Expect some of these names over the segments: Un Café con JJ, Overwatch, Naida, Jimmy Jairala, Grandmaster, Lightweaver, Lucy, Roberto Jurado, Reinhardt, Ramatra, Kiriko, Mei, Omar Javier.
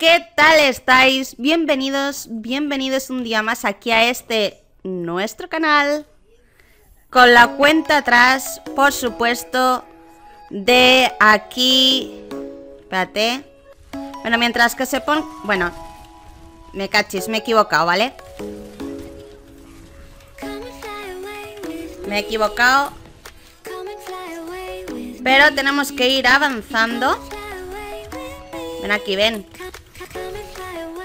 ¿qué tal estáis? Bienvenidos, bienvenidos un día más aquí a este, nuestro canal, con la cuenta atrás, por supuesto, de aquí. Espérate. Bueno, mientras que se pone... Bueno, me cachis, me he equivocado, ¿vale? Me he equivocado. Pero tenemos que ir avanzando. Ven aquí, ven.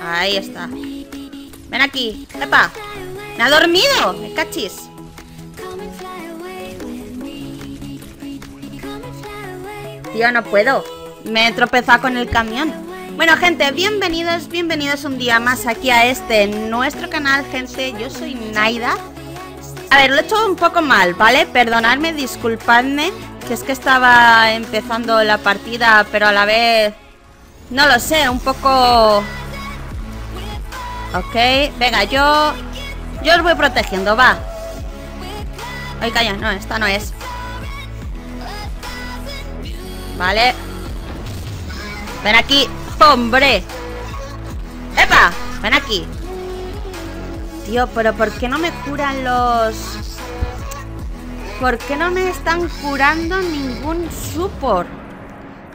Ahí está. Ven aquí, epa. Me ha dormido, me cachis. Tío, no puedo. Me he tropezado con el camión. Bueno, gente, bienvenidos, bienvenidos un día más aquí a este, nuestro canal, gente. Yo soy Naida. A ver, lo he hecho un poco mal, ¿vale? Perdonadme, disculpadme. Que es que estaba empezando la partida, pero a la vez... No lo sé, un poco... Ok, venga, yo os voy protegiendo, va. Ay, calla, no, esta no es. Vale. Ven aquí, hombre. ¡Epa! Ven aquí. Tío, pero ¿por qué no me curan los...? ¿Por qué no me están curando ningún support?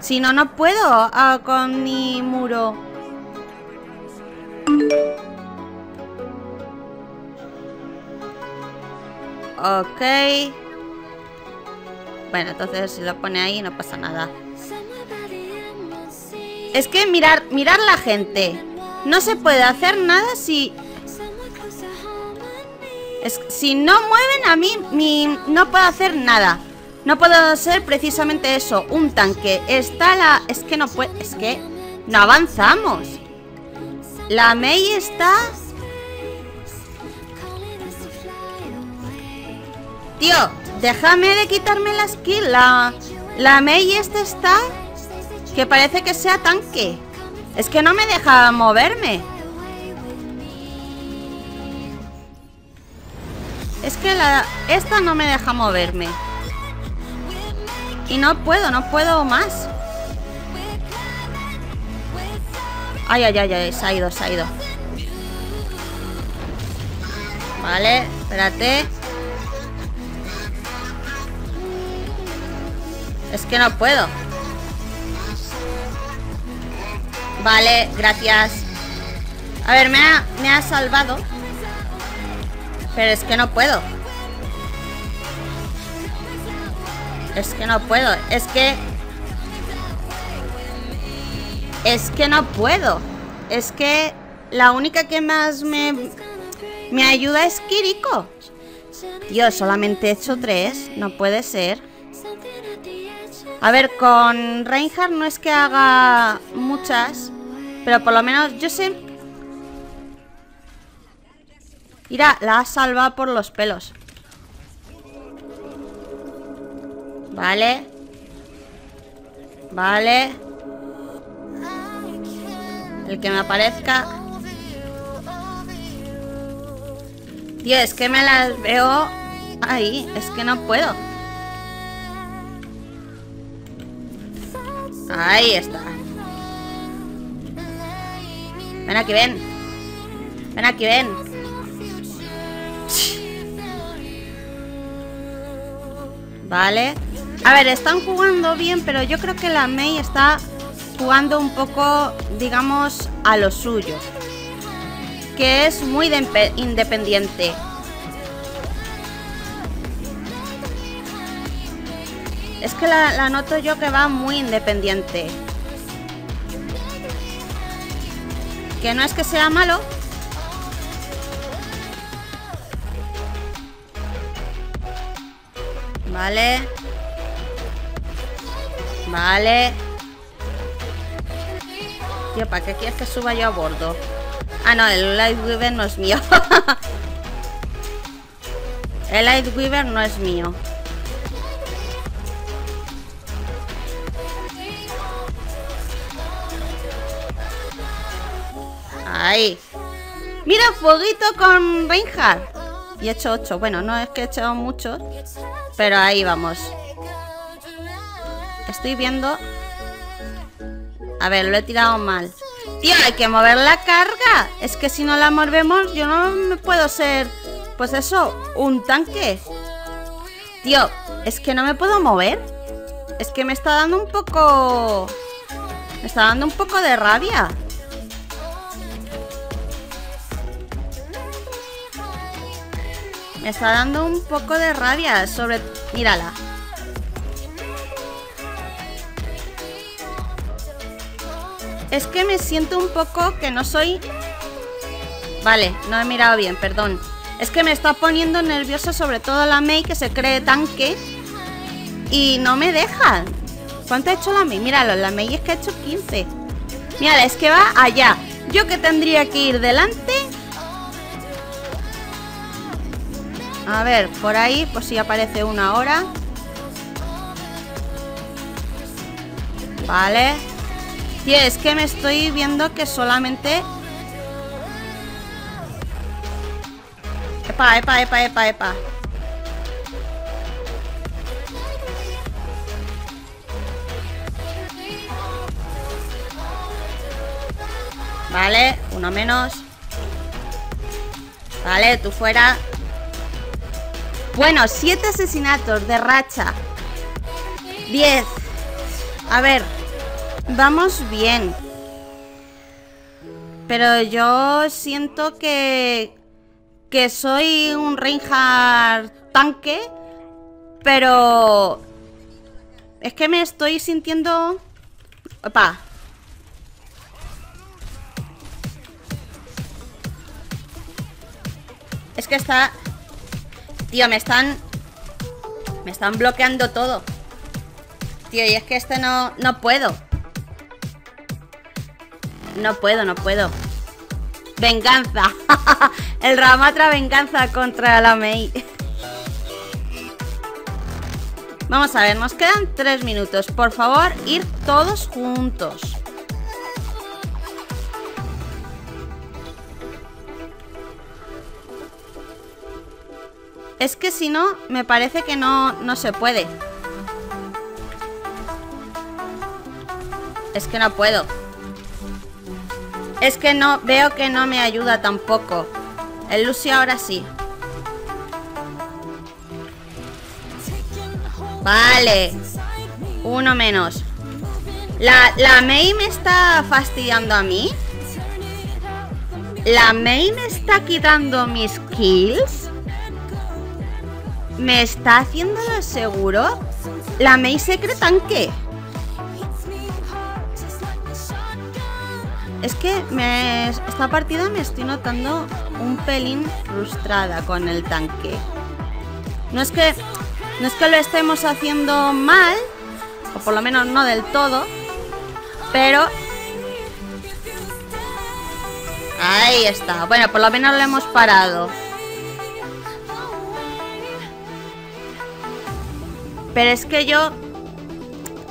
Si no, no puedo con mi muro. Ok. Bueno, entonces si lo pone ahí no pasa nada. Es que mirar la gente. No se puede hacer nada si... Es que si no mueven a mí, no puedo hacer nada. No puedo ser precisamente eso, un tanque. Está la... Es que no puede... Es que no avanzamos. La Mei está... Tío, déjame de quitarme la skill. La Mei esta está... Que parece que sea tanque. Es que no me deja moverme. Es que esta no me deja moverme. Y no puedo más. Ay, ay, ay, ay, se ha ido. Vale, espérate. Es que no puedo. Vale, gracias. A ver, me ha salvado. Pero es que no puedo. Es que no puedo. Es que la única que más me ayuda es Kiriko. Tío, solamente he hecho 3. No puede ser. A ver, con Reinhardt no es que haga muchas, pero por lo menos yo sé. Mira, la ha salvado por los pelos. Vale. Vale. El que me aparezca. Tío, es que me las veo ahí. Es que no puedo. Ahí está. Ven aquí, ven. Ven aquí, ven. Vale. A ver, están jugando bien, pero yo creo que la Mei está jugando un poco, digamos, a lo suyo. Que es muy independiente. Es que la noto yo que va muy independiente. Que no es que sea malo. Vale. Vale. Tío, ¿para qué quieres que suba yo a bordo? Ah, no, el Lightweaver no es mío. El Lightweaver no es mío. Ahí. Mira, fueguito con Reinhardt. Y he hecho 8. Bueno, no es que he hecho muchos, pero ahí vamos. Estoy viendo. A ver, lo he tirado mal. Tío, hay que mover la carga. Es que si no la movemos, yo no me puedo ser, pues eso, un tanque. Tío, es que no me puedo mover. Es que me está dando un poco... me está dando un poco de rabia. Me está dando un poco de rabia sobre... mírala. Es que me siento un poco que no soy... vale, no he mirado bien, perdón. Es que me está poniendo nerviosa sobre todo la Mei, que se cree tanque y no me deja. ¿Cuánto ha hecho la Mei? Míralo, la Mei es que ha hecho 15. Mírala, es que va allá. Yo que tendría que ir delante. A ver, por ahí, pues si aparece una ahora. Vale. Tío, es que me estoy viendo que solamente... epa, epa, epa, epa, epa. Vale, uno menos. Vale, tú fuera. Bueno, 7 asesinatos de racha. 10. A ver, vamos bien. Pero yo siento que soy un Reinhardt tanque. Pero es que me estoy sintiendo... opa. Es que está... tío, me están bloqueando todo. Tío, y es que este no puedo. No puedo. Venganza. El Ramatra venganza contra la Mei. Vamos a ver, nos quedan 3 minutos. Por favor, ir todos juntos. Es que si no, me parece que no se puede. Es que no puedo. Es que no, veo que no me ayuda tampoco. El Lucy ahora sí. Vale. Uno menos. La Mei me está fastidiando a mí. La Mei me está quitando mis kills. ¿Me está haciendo lo seguro? La Mei se cree tanque. Es que esta partida me estoy notando un pelín frustrada con el tanque. No es que lo estemos haciendo mal, o por lo menos no del todo, pero... ahí está. Bueno, por lo menos lo hemos parado. Pero es que yo...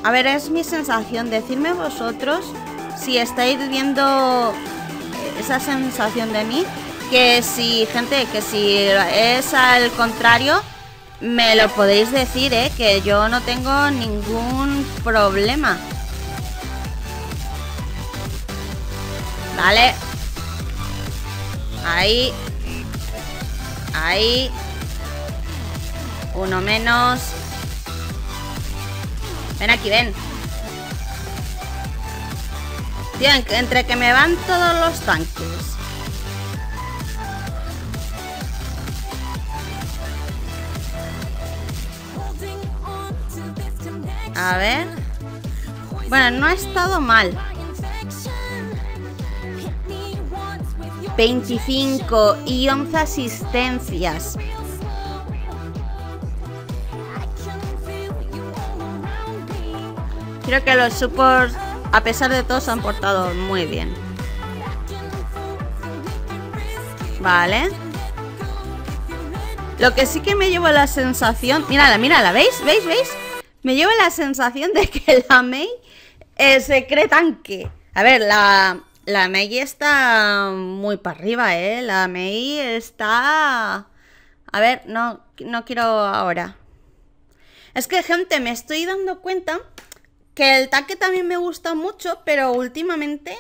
a ver, es mi sensación. Decidme vosotros si estáis viendo esa sensación de mí. Que si, gente, que si es al contrario, me lo podéis decir, ¿eh? Que yo no tengo ningún problema. Vale. Ahí. Ahí. Uno menos. Ven aquí, ven. Tío, entre que me van todos los tanques. A ver. Bueno, no ha estado mal. 25 y 11 asistencias. Creo que los supports, a pesar de todo, se han portado muy bien. Vale. Lo que sí que me llevo la sensación... mírala, mírala, ¿veis? ¿Veis? ¿Veis? Me llevo la sensación de que la Mei se cree tanque. A ver, la Mei está muy para arriba, ¿eh? La Mei está... a ver, no quiero ahora. Es que, gente, me estoy dando cuenta... que el tanque también me gusta mucho, pero últimamente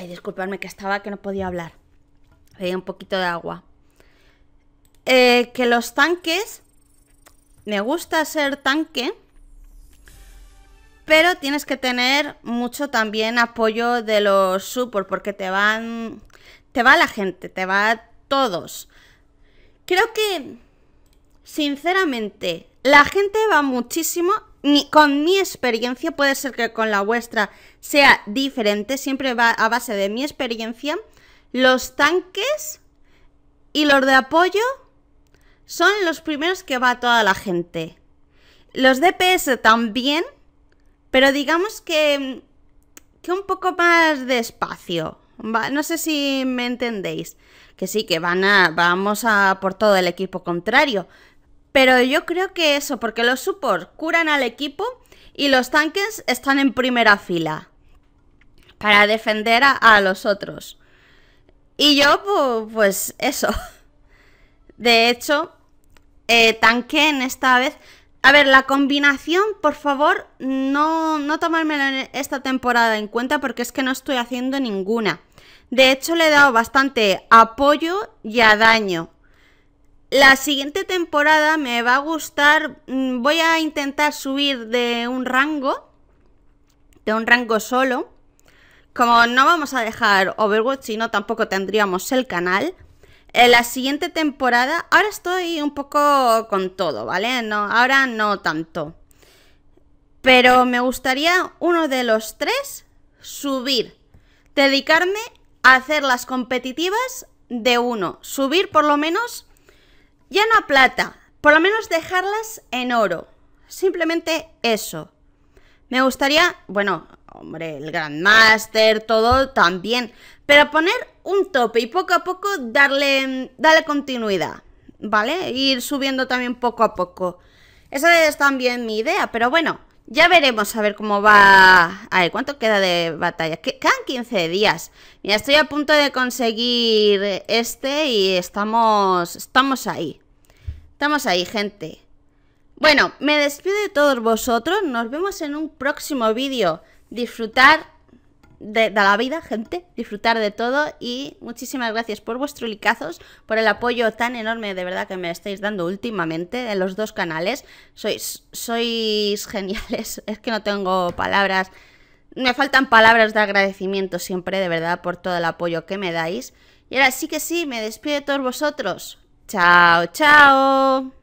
Ay, disculpadme que estaba, que no podía hablar. Pedí un poquito de agua. Que los tanques... Me gusta ser tanque, pero tienes que tener mucho también apoyo de los support, porque te van... Te va la gente, te va todos. Creo que, sinceramente, la gente va muchísimo. Con mi experiencia, puede ser que con la vuestra sea diferente, siempre va a base de mi experiencia. Los tanques y los de apoyo son los primeros que va toda la gente. Los DPS también, pero digamos que un poco más despacio. No sé si me entendéis. Que sí, que vamos a por todo el equipo contrario. Pero yo creo que eso, porque los support curan al equipo y los tanques están en primera fila para defender a los otros. Y yo, pues eso. De hecho, tanque en esta vez... A ver, la combinación, por favor, no tomármela en esta temporada en cuenta, porque es que no estoy haciendo ninguna. De hecho, le he dado bastante apoyo y a daño. La siguiente temporada me va a gustar, voy a intentar subir de un rango solo. Como no vamos a dejar Overwatch, si no tampoco tendríamos el canal. En la siguiente temporada, ahora estoy un poco con todo, ¿vale? No, ahora no tanto. Pero me gustaría uno de los tres subir, dedicarme a hacer las competitivas de uno, subir por lo menos... Ya no a plata, por lo menos dejarlas en oro. Simplemente eso. Me gustaría, bueno, hombre, el Grandmaster, todo también. Pero poner un tope y poco a poco darle continuidad, ¿vale? Ir subiendo también poco a poco. Esa es también mi idea, pero bueno, ya veremos a ver cómo va... A ver, ¿cuánto queda de batalla? Quedan 15 días. Mira, estoy a punto de conseguir este y estamos ahí. Estamos ahí, gente. Bueno, me despido de todos vosotros. Nos vemos en un próximo vídeo. Disfrutar de la vida, gente. Disfrutar de todo. Y muchísimas gracias por vuestros likazos, por el apoyo tan enorme de verdad que me estáis dando últimamente en los dos canales. Sois geniales. Es que no tengo palabras. Me faltan palabras de agradecimiento siempre, de verdad, por todo el apoyo que me dais. Y ahora sí que sí, me despido de todos vosotros. Chao, chao.